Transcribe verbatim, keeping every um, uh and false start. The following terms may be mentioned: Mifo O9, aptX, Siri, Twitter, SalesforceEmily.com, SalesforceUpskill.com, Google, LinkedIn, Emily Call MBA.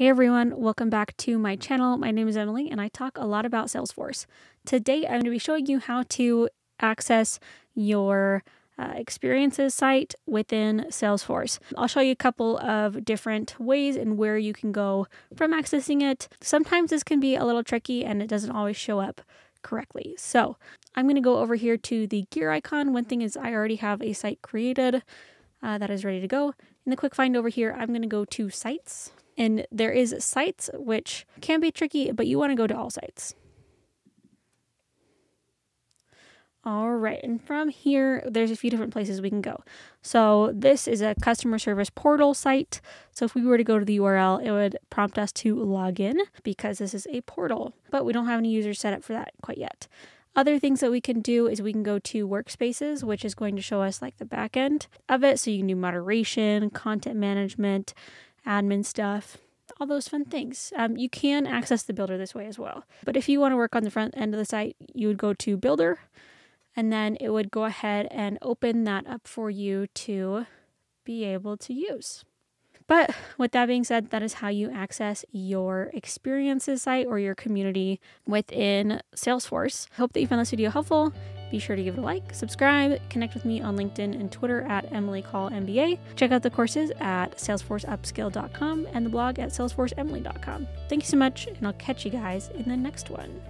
Hey everyone, welcome back to my channel. My name is Emily and I talk a lot about Salesforce. Today I'm going to be showing you how to access your uh, experiences site within Salesforce. I'll show you a couple of different ways and where you can go from accessing it. Sometimes this can be a little tricky and it doesn't always show up correctly. So I'm going to go over here to the gear icon. One thing is I already have a site created uh, that is ready to go. In the quick find over here, I'm going to go to sites. And there is sites, which can be tricky, but you want to go to all sites. All right. And from here, there's a few different places we can go. So this is a customer service portal site. So if we were to go to the U R L, it would prompt us to log in because this is a portal, but we don't have any users set up for that quite yet. Other things that we can do is we can go to workspaces, which is going to show us like the back end of it. So you can do moderation, content management, admin stuff, all those fun things. Um, you can access the builder this way as well. But if you want to work on the front end of the site, you would go to builder and then it would go ahead and open that up for you to be able to use. But with that being said, that is how you access your experiences site or your community within Salesforce. I hope that you found this video helpful. Be sure to give it a like, subscribe, connect with me on LinkedIn and Twitter at Emily Call M B A. Check out the courses at Salesforce Upskill dot com and the blog at Salesforce Emily dot com. Thank you so much, and I'll catch you guys in the next one.